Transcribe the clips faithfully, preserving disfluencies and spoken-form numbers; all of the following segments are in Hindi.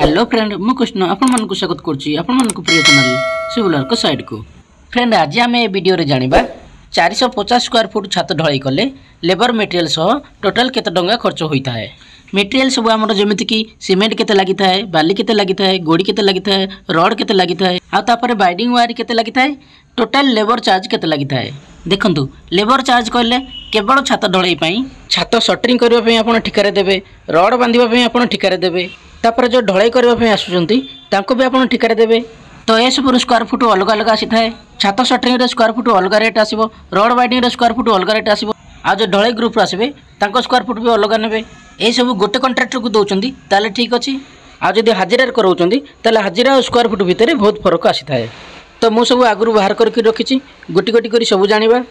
हेलो फ्रेंड मु कृष्ण आपण मन को स्वागत करछि आपण मन को प्रिय चैनल सिवुलर को साइड को। फ्रेंड आज आम ए वीडियो रे जानिबा चार सौ पचास स्क्वायर फुट छात ढलाई कले लेबर मटेरियल सह टोटल केते डंगा खर्च होइता है। मटेरियल सब हमर जेमिति की सीमेंट केते लागि थाए, बाली केते लागि थाए, गोडी केते लागि थाए, रड केते लागि थाए, आ तापर बाइंडिंग वायर केते लागि थाए, टोटल लेबर चार्ज केते लागि थाए। देखंतु लेबर चार्ज कले केवल छात ढलाई पई छात शटरिंग करबा पई आपण ठिकारे देबे, रड बांधिबा पई आपण ठिकारे देबे, तापर जो ढलाई करबा पई आसुचंती तांको भी आपण ठिकारे देबे। तो ये सब स्क्वायर फुट अलग अलग आसी थाए। छात शटरिंग स्क्वायर फुट अलग रेट आसीबो, रोड वाइडिंग स्क्वायर फुट अलग रेट आसीबो, आ जो ढलाई ग्रुप रो आसीबे तांको स्क्वायर फुट भी अलग नेबे। ए सब गोटे कॉन्ट्रैक्टर को दोचंदी ताले ठीक अछि, आ जदी हाजिरा करौचंदी ताले हाजिरा और स्क्वायर फुट भितरे बहुत फरक आसी थाए। तो मु सब आगुरु बाहर करके रखिछि, गोटी गोटी करी सब जानिबा।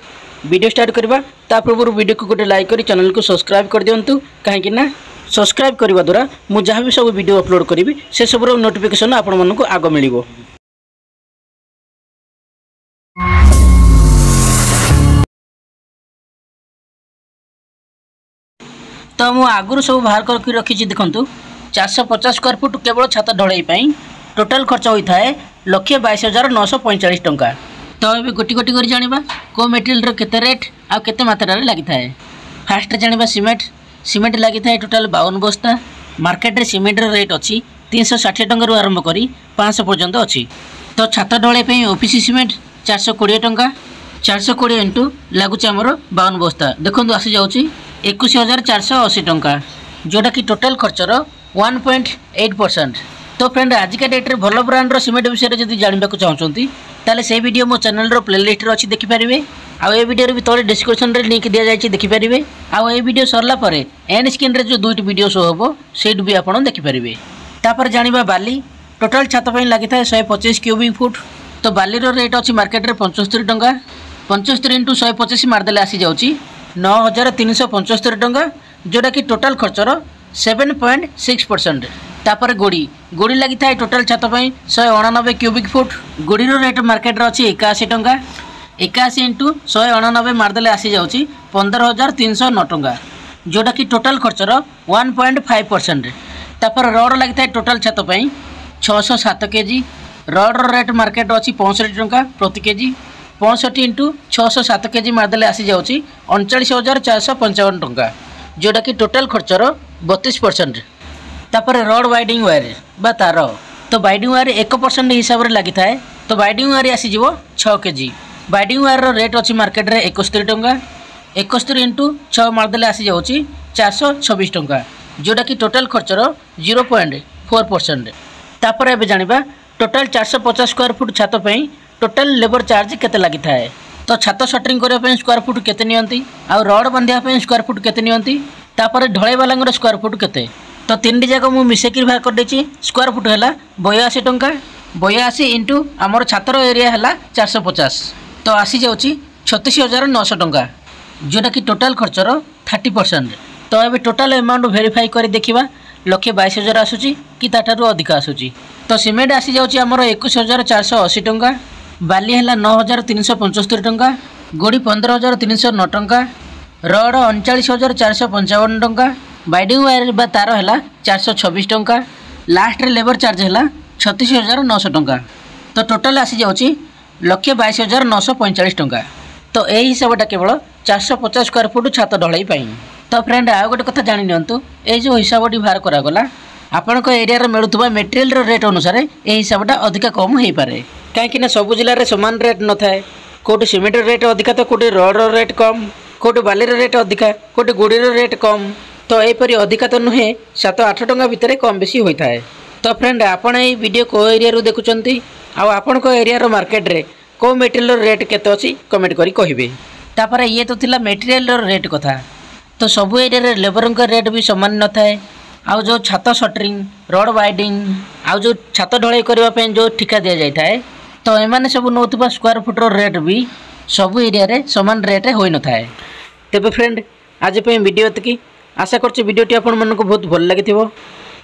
वीडियो स्टार्ट करबा ता पूर्व वीडियो को गोटे लाइक करी चैनल को सब्सक्राइब कर दियंतु, काहे कि ना सब्सक्राइब करबा द्वारा मु जहां भी सब वीडियो अपलोड करिवि से सब रो नोटिफिकेशन आपन मन को आगो मिलिबो। तो मु आगुरु सब बाहर करके रखिछि। देखंतु चार सौ पचास स्क्वायर फुट केवल छात ढलाई पई टोटल खर्च होई थाए लक्षे बाईस हजार नौ सौ पैंचाश टंका। तो ये गोटी गोटी कर जानिबा को मटेरियल रो केते रेट आ केते मात्रा रे लागि थाए। फास्ट रे जानिबा सीमेंट सीमेंट लागि थाए टोटल बावन बस्ता। मार्केट रे सीमेंट रो रेट अछि तीन सौ साठ टंका रो आरंभ करी पाँच सौ पर्यंत अछि। तो छात ढळे पई ओपीसी सीमेंट चार सौ बीस टंका, चार सौ बीस इंटू लागुचा हमरो बावन बस्ता। देखंतु आसी जाउची एकुश हजार चार सौ अशी टंका, जोटा कि टोटाल खर्चर वन पॉइंट एट परसेंट। तो फ्रेंड आजिका डेट्रे भल ब्रांड्र सीमेंट विषय में जब जानवाक चाहते ताले से वीडियो मो चैनल रो प्लेलिस्ट रो अच्छी देखिपारे, आउ ए वीडियो भी तले डिस्क्रिप्शन रे लिंक दि जाए देखिपारे। आउ ए वीडियो सरला परे एंड स्क्रीन रे जो दुईट वीडियो शो होबो सेट भी आपन देखिपारे। तापर जानिबा बाली टोटाल छात पई लागि था एक सौ पच्चीस क्यूबिक फुट। तो बाली रो रेट अछि मार्केट रे पचहत्तर टंका, पचहत्तर इंटू एक सौ पच्चीस मारदेले आसी जाउची नौ हजार तीन सौ पंचहत्तर टंका, जोटा कि टोटाल खर्चर सेवेन पॉइंट सिक्स परसेंट। तापर गोड़ी गोड़ी लगी था टोटाल छात पई शहे अणानबे क्यूबिक फुट। गोड़ी रेट मार्केट अच्छी एकाशी टंका, एकाशी इंटू शहे अणानबे मारदेले आसी जाउची पंदर हजार तीन सौ नौ टंका, जोटा कि टोटाल खर्चर वन पॉइंट फाइव परसेंट। तापर रड लगी था टोटाल छात पई छः सौ सात के जी। रड रेट मार्केट अच्छी पैंसठ टंका प्रति के जी, पैंसठ इंटू छः सौ सात के जी मारदेले आसी जाउची अड़तालीस हजार चार सौ पंचावन टंका, जोटा कि टोटाल खर्चर बतीस परसेंट। तापर रड वाइडिंग वायर बा तार तो वाइडिंग वायर एक परसेंट हिसाब से लगी थाए। तो वाइडिंग वायर आसीज छः K G. Binding wire rate अच्छी मार्केट रे एकस्तरी टंका, एकस्तरी इंटू छः मारदेले आसी जाउची चार सौ छब्बीस टंका, जोटा कि टोटाल खर्चर जीरो पॉइंट फोर परसेंट। तापर एबे जानिबा टोटाल चार सौ पचास स्क्वायर फुट छात पई टोटाल लेबर चार्ज केते लागि थाए। तो छात शटरिंग करबा स्क्वायर फुट केते नियंती, आ रड बांधिया स्क्वायर फुट केते नियंती, तापर ढळे वाला स्क्वायर फुट केते। तो तीन डी जाक मु मिसेकी बाहर कर देछि। स्क्वायर फुट हला बयासी टंका, बयासी इंटू आमर छातर एरिया हला चार सौ पचास, तो आसी जाउची छत्तीस हजार नौ सौ टंका, जोटा कि टोटाल खर्चर थर्टी परसेंट। तो ये टोटाल एमाउंट वेरीफाई कर देखा लक्षे बाईस हजार आसूची कि ताठारू अधिक आसूची। तो सीमेंट आसी जाउची आमर एकुश हजार चार सौ अशी टंका, बाली है नौ हजार तीन सौ पंचहत्तर टंका, गोड़ी पंद्रह हजार तीन सौ नौ टंका, रड अड़तालीस हजार चार सौ पंचावन टंका, बाइडिंग वायर बा तार है चार सौ छब्बीस टंका, लास्ट लेबर चार्ज है छत्तीस हजार नौ सौ टंका। तो टोटाल आसी जाउची लक्षे बाईस हजार नौ सौ पैंचाश टंका। तो यही हिसाबटा केवल चार सौ पचास स्क्वायर फुट छात ढलाई पाई। तो फ्रेंड आउ गोटे कथा जानि नियंतु, ए जो हिसाबटी बाहर करागला आपनको एरिया रे मिलुतबा मटेरियल रो रेट अनुसार ए हिसाबटा अधिका कम होई पारे, कहीं सब जिले में सामान रेट न थाए। कोटे सीमेंट रेट अधिका तो कोटे रड रेट कम, कोटे बाली रेट अधिका, कोटे गोड़ी रेट कम। तो यहपरी अधिका तो नुहे सात आठ टंका भितर कम बेसी होता है। तो फ्रेंड आपण ये वीडियो को एरिया देखुंट आपण एरिया मार्केट रे को मटेरियल रेट केत अच्छी कमेंट करी कहिबे। तापर ये तो थिला मटेरियल रेट कथा। तो सब एरिया रे लेबर का रेट भी समान न थाए। आउ जो छात शटरिंग, रड वाइडिंग, आउ जो छात ढलाई करने जो ठिका दि जाए, तो एमाने सब नौतबा स्क्वायर फुट रो रेट भी सब एरिया रे समान रेट होई न थाए। तेबे फ्रेंड आज पे वीडियो तकी आशा करछि वीडियोटी आपन मन को बहुत भल लागिथिबो।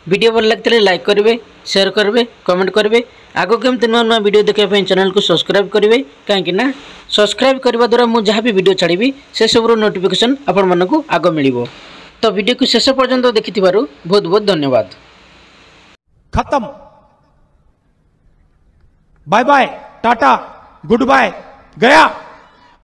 वीडियो भल लागथिले लाइक करबे, शेयर करबे, कमेंट करबे। आगो केमति नुआ नुआ वीडियो देखबा पे चैनल को सब्सक्राइब करबे, काहे कि ना सब्सक्राइब करबा द्वारा मु जहा भी वीडियो छाड़ीबी से सब रो नोटिफिकेशन आपन मन को आगो मिलिबो। तो वीडियो को शेष पर्यंत देखिथिबारु बहुत बहुत धन्यवाद। खत्म, bye bye, Tata, goodbye, गया।